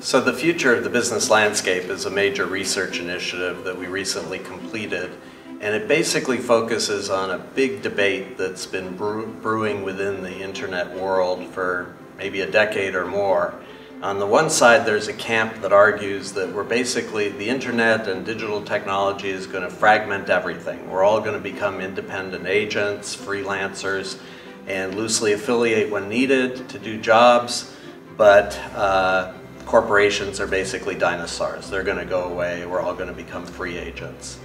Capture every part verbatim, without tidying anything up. So the future of the business landscape is a major research initiative that we recently completed, and it basically focuses on a big debate that's been brewing within the internet world for maybe a decade or more. On the one side, there's a camp that argues that we're basically, the internet and digital technology is going to fragment everything. We're all going to become independent agents, freelancers, and loosely affiliate when needed to do jobs, but uh, corporations are basically dinosaurs. They're going to go away. We're all going to become free agents.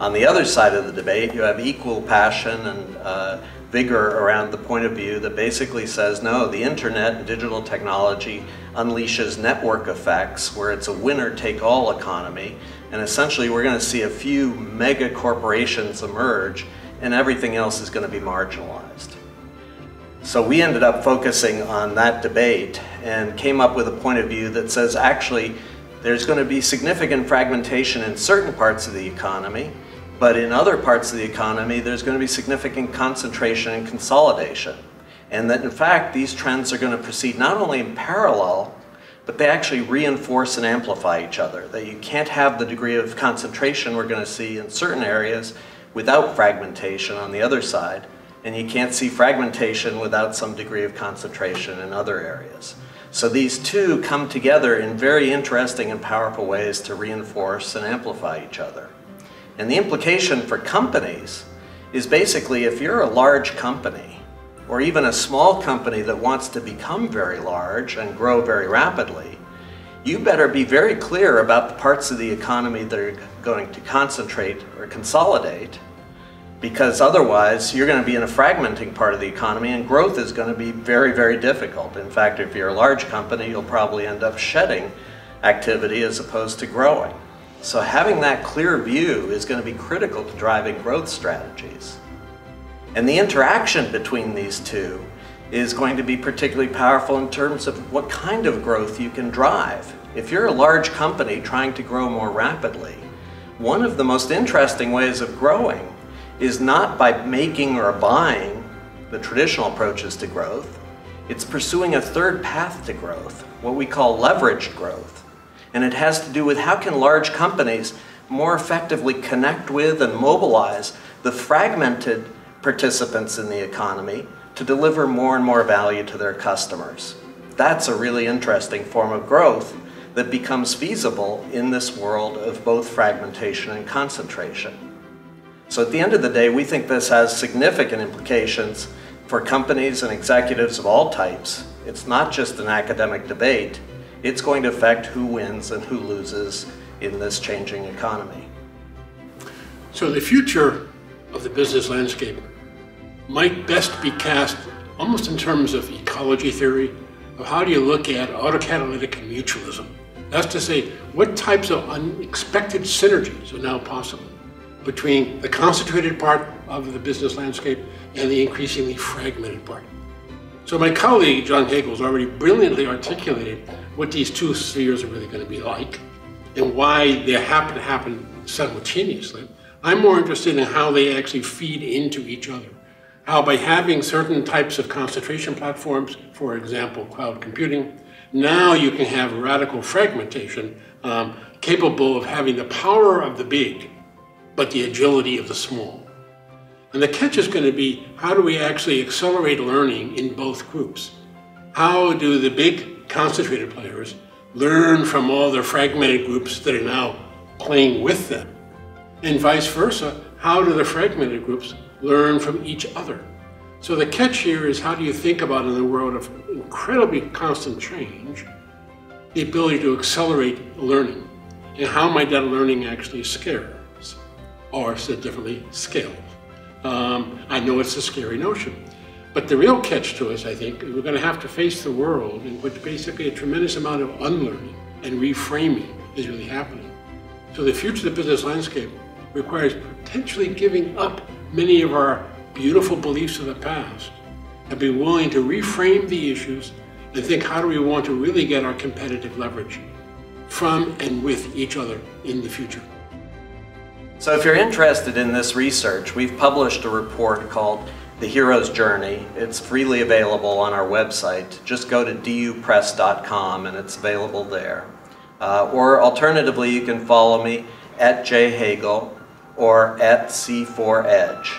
On the other side of the debate, you have equal passion and uh, vigor around the point of view that basically says, no, the internet and digital technology unleashes network effects where it's a winner-take-all economy, and essentially we're going to see a few mega corporations emerge and everything else is going to be marginalized. So we ended up focusing on that debate and came up with a point of view that says actually there's going to be significant fragmentation in certain parts of the economy, but in other parts of the economy, there's going to be significant concentration and consolidation. And that, in fact, these trends are going to proceed not only in parallel, but they actually reinforce and amplify each other. That you can't have the degree of concentration we're going to see in certain areas without fragmentation on the other side, and you can't see fragmentation without some degree of concentration in other areas. So these two come together in very interesting and powerful ways to reinforce and amplify each other. And the implication for companies is basically if you're a large company or even a small company that wants to become very large and grow very rapidly, you better be very clear about the parts of the economy that are going to concentrate or consolidate, because otherwise you're going to be in a fragmenting part of the economy and growth is going to be very, very difficult. In fact, if you're a large company, you'll probably end up shedding activity as opposed to growing. So having that clear view is going to be critical to driving growth strategies. And the interaction between these two is going to be particularly powerful in terms of what kind of growth you can drive. If you're a large company trying to grow more rapidly, one of the most interesting ways of growing is not by making or buying the traditional approaches to growth. It's pursuing a third path to growth, what we call leveraged growth. And it has to do with how can large companies more effectively connect with and mobilize the fragmented participants in the economy to deliver more and more value to their customers. That's a really interesting form of growth that becomes feasible in this world of both fragmentation and concentration. So at the end of the day, we think this has significant implications for companies and executives of all types. It's not just an academic debate. It's going to affect who wins and who loses in this changing economy. So the future of the business landscape might best be cast almost in terms of ecology theory, of how do you look at autocatalytic and mutualism. That's to say, what types of unexpected synergies are now possible between the concentrated part of the business landscape and the increasingly fragmented part. So my colleague, John Hagel, has already brilliantly articulated what these two spheres are really going to be like and why they happen to happen simultaneously. I'm more interested in how they actually feed into each other. How by having certain types of concentration platforms, for example, cloud computing, now you can have radical fragmentation um, capable of having the power of the big, but the agility of the small. And the catch is going to be, how do we actually accelerate learning in both groups? How do the big concentrated players learn from all the fragmented groups that are now playing with them? And vice versa, how do the fragmented groups learn from each other? So the catch here is, how do you think about, in the world of incredibly constant change, the ability to accelerate learning? And how might that learning actually scale? Or, said differently, scale. Um, I know it's a scary notion, but the real catch to us, I think, is we're going to have to face the world in which basically a tremendous amount of unlearning and reframing is really happening. So the future of the business landscape requires potentially giving up many of our beautiful beliefs of the past and be willing to reframe the issues and think, how do we want to really get our competitive leverage from and with each other in the future? So if you're interested in this research, we've published a report called The Hero's Journey. It's freely available on our website. Just go to dupress dot com and it's available there. Uh, or alternatively, you can follow me at J Hagel or at C four Edge.